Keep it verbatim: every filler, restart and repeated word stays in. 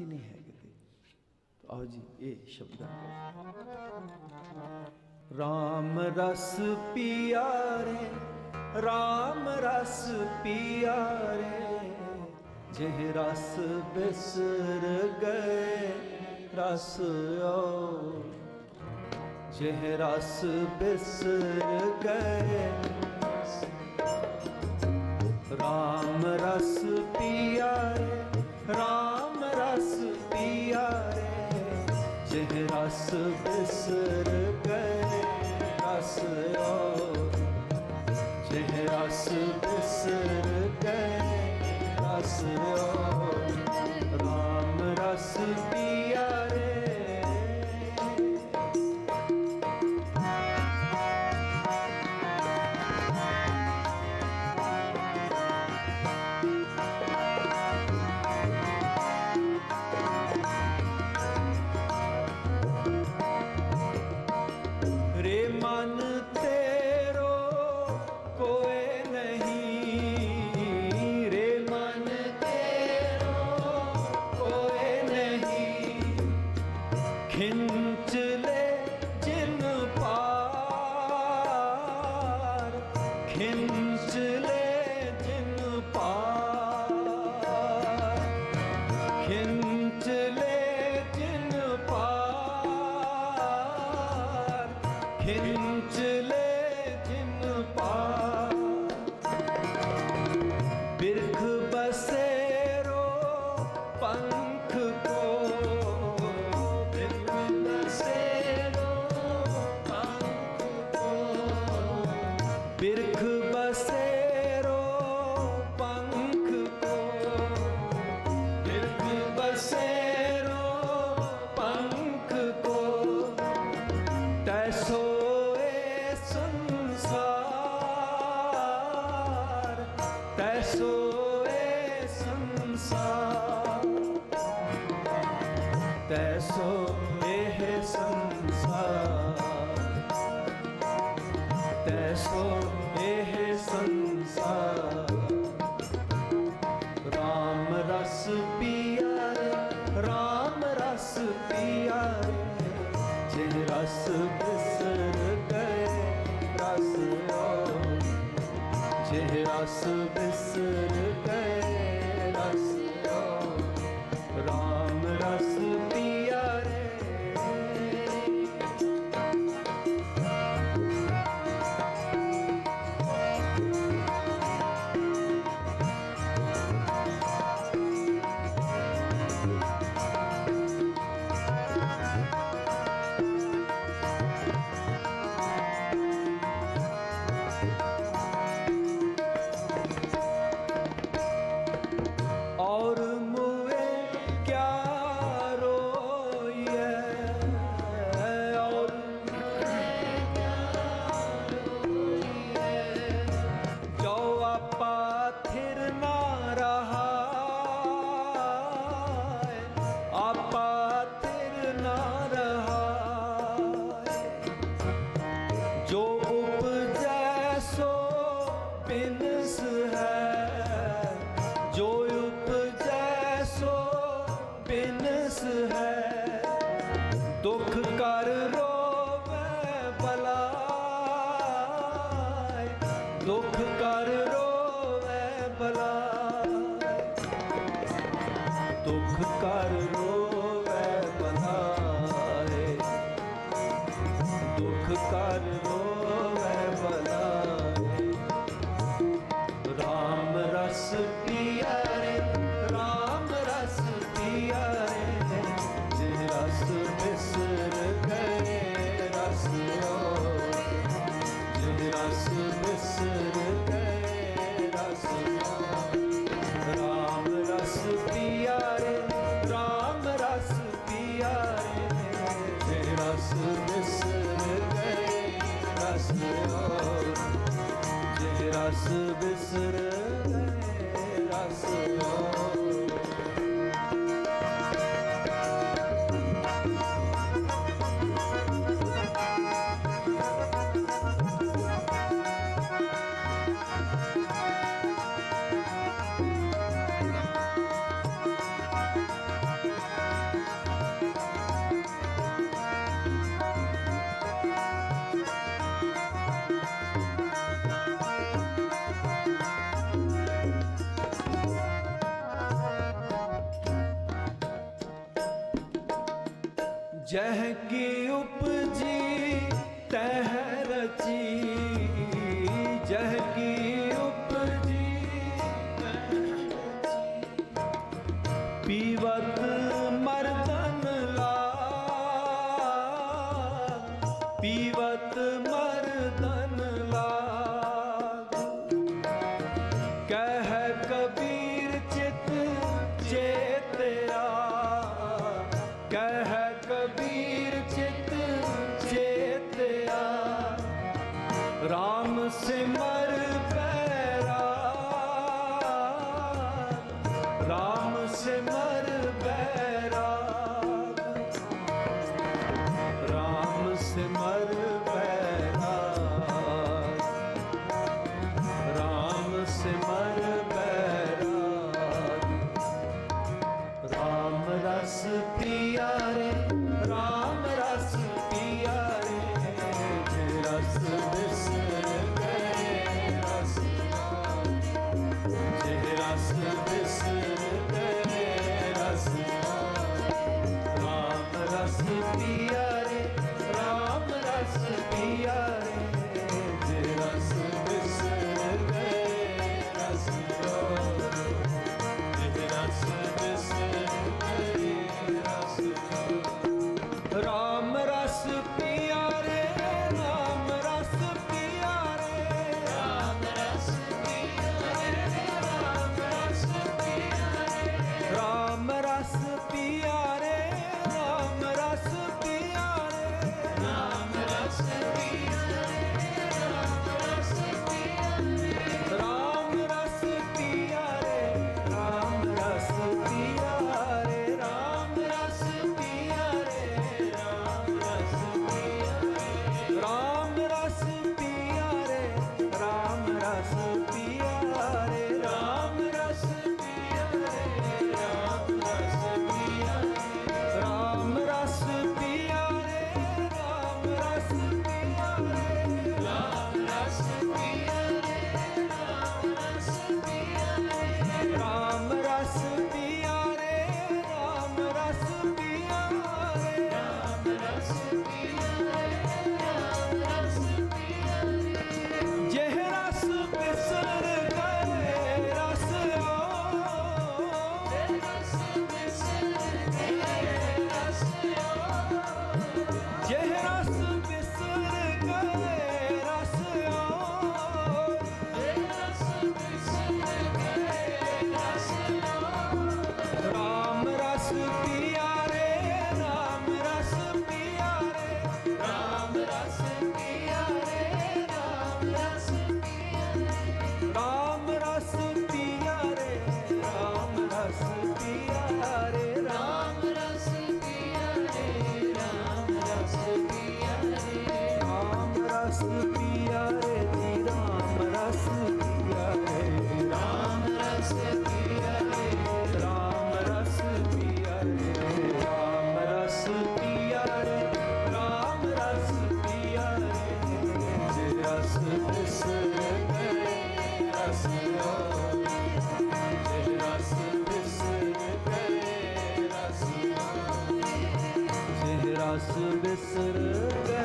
ही नहीं है कहते। तो आओ जी ये शब्द राम रस पिया रे राम रस पिया रे जेह रस बिसर गए रस ओ जेह रस बिसर गए राम रस पिया रे राम रस पिया रे जेह रस बिसर गए रस ओ जेह रस बिसर गए रस ओ राम रस पिया रे Ram Ras Piya Re, Ram Ras Piya Re, Ram Ras जह की उपजी तह रची, जह की उपजी तह रची, पीवत मर्दन लाग, पीवत मर्दन लाग। कह कबीर चित चेतरा, कह कबीर चित चेतया, राम सिमर बैरा, राम सिमर बैरा, राम सिमर बैरा, राम सिमर बैरा। राम रस पिया रे, राम रस पिया रे, रस बिसर गए रसिया, रस बिसर गए रसिया। राम रस पिया रे, राम रस पिया रे, रस बिसर गए रसिया, रस बिसर गए रसिया। राम रस पिया रे, राम रस पिया रे, राम रस पिया रे, राम रस पिया रे, राम रस पिया रे, राम रस पिया रे, राम रस पिया रे, राम रस पिया रे, राम रस पिया रे, राम रस पिया रे, राम रस पिया रे, राम रस पिया रे, राम रस पिया रे, राम रस पिया रे, राम रस पिया रे, राम रस पिया रे, राम रस पिया रे, राम रस पिया रे, राम रस पिया रे, राम रस पिया रे, राम रस पिया रे, राम रस पिया रे, राम रस पिया रे, राम रस पिया रे। जेह रस बिसर गए रसिया, जेह रस बिसर गए रसिया, जेह रस बिसर गए रसिया, जेह रस बिसर गए रसिया। राम रस पिया रे, राम रस पिया रे, राम रस पिया रे, राम रस पिया रे, राम रस पिया रे, राम रस पिया रे, राम राम रस पिया रे, राम रस पिया रे, राम रस पिया रे, राम रस पिया रे, राम रस पिया रे, राम रस पिया रे, राम रस पिया रे, राम रस पिया रे, रस बिसर गए रसिया, रस बिसर गए रसिया, रस बिसर गए।